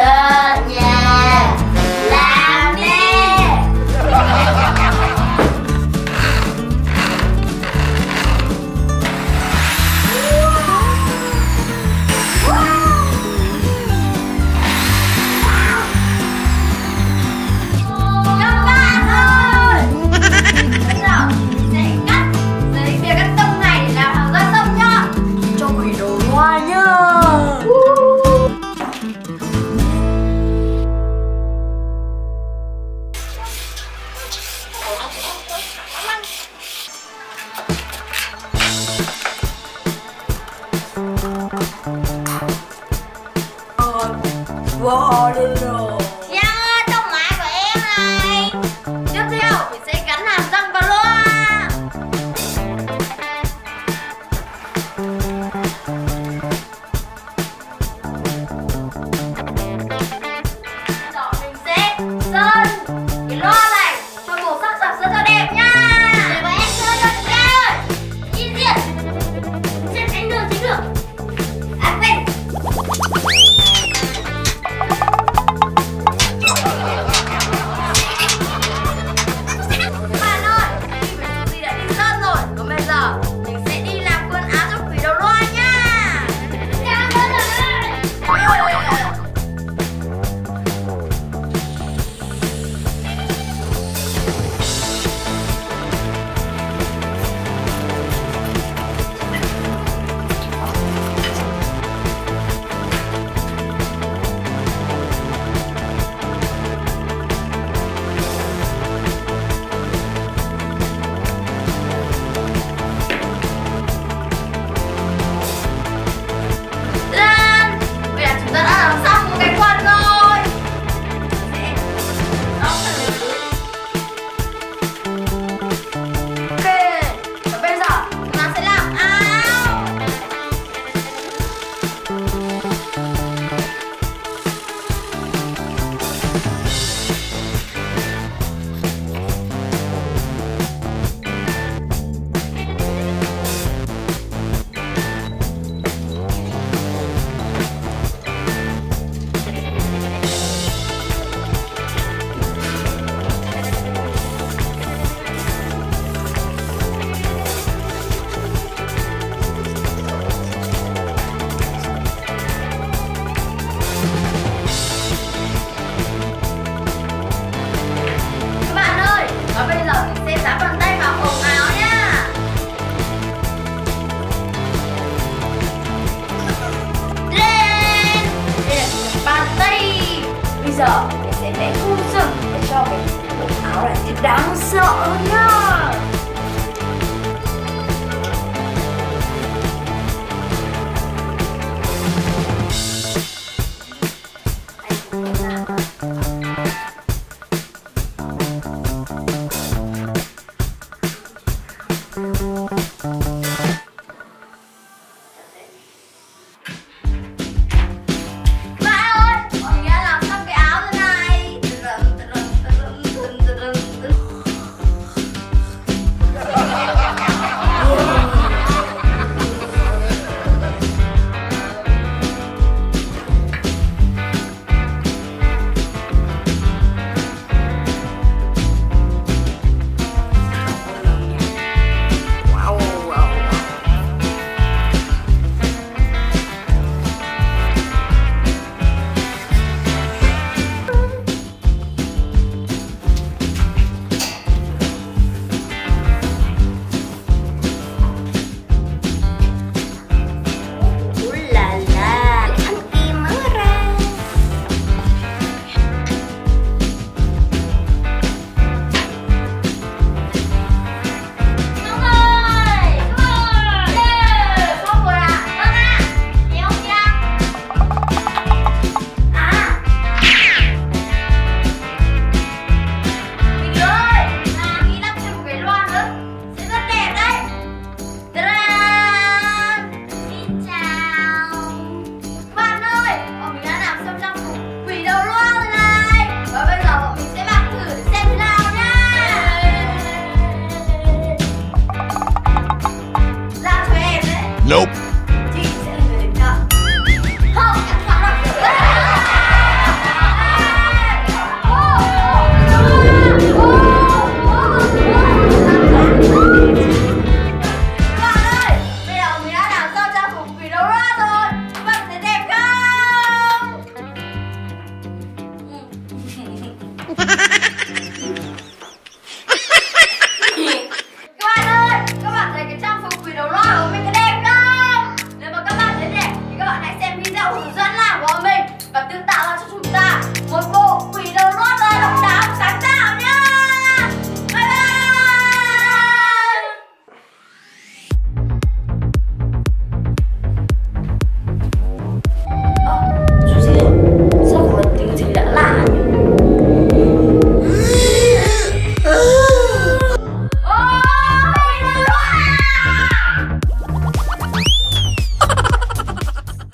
Sợ nhà làm nè. Wow, răng trong má của em này. Tiếp theo mình sẽ gắn hàm răng vào loa. Đó, mình sẽ sơn cái loa này cho màu sắc sặc sỡ cho đẹp nha. Để bọn em chơi cho tụi em ơi. Nhìn diện trên cánh đường chính được. À quên, mình sẽ vẽ khu rừng để cho cái bộ áo này thì đáng sợ nhá. Nope.